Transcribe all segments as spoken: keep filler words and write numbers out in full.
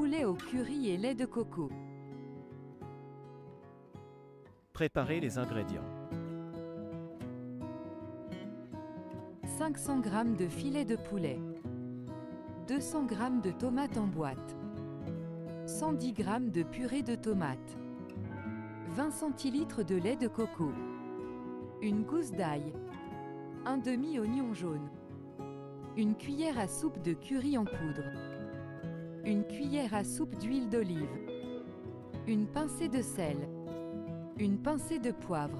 poulet au curry et lait de coco. Préparez les ingrédients. cinq cents grammes de filet de poulet, deux cents grammes de tomates en boîte, cent dix grammes de purée de tomates, vingt centilitres de lait de coco, une gousse d'ail, un demi-oignon jaune, une cuillère à soupe de curry en poudre, une cuillère à soupe d'huile d'olive, une pincée de sel, une pincée de poivre.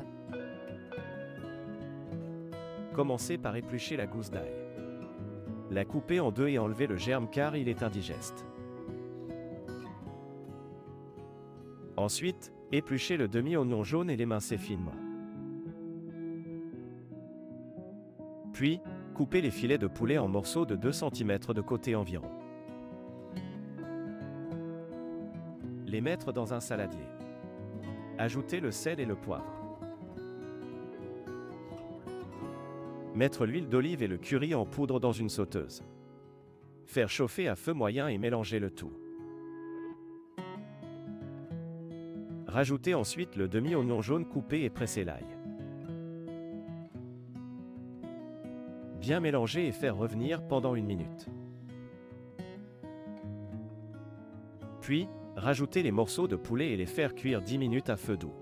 Commencez par éplucher la gousse d'ail. La couper en deux et enlever le germe car il est indigeste. Ensuite, épluchez le demi-oignon jaune et l'émincez finement. Puis, coupez les filets de poulet en morceaux de deux centimètres de côté environ. Les mettre dans un saladier. Ajoutez le sel et le poivre. Mettre l'huile d'olive et le curry en poudre dans une sauteuse. Faire chauffer à feu moyen et mélanger le tout. Rajoutez ensuite le demi-oignon jaune coupé et pressez l'ail. Bien mélanger et faire revenir pendant une minute. Puis, rajoutez les morceaux de poulet et les faire cuire dix minutes à feu doux.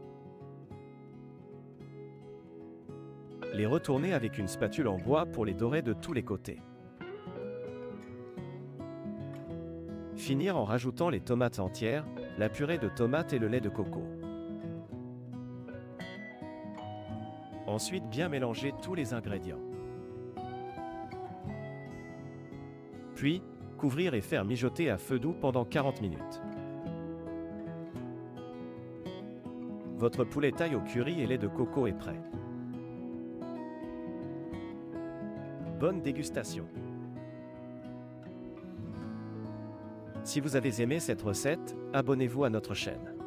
Les retourner avec une spatule en bois pour les dorer de tous les côtés. Finir en rajoutant les tomates entières, la purée de tomates et le lait de coco. Ensuite, bien mélanger tous les ingrédients. Puis, couvrir et faire mijoter à feu doux pendant quarante minutes. Votre poulet taille au curry et lait de coco est prêt. Bonne dégustation. Si vous avez aimé cette recette, abonnez-vous à notre chaîne.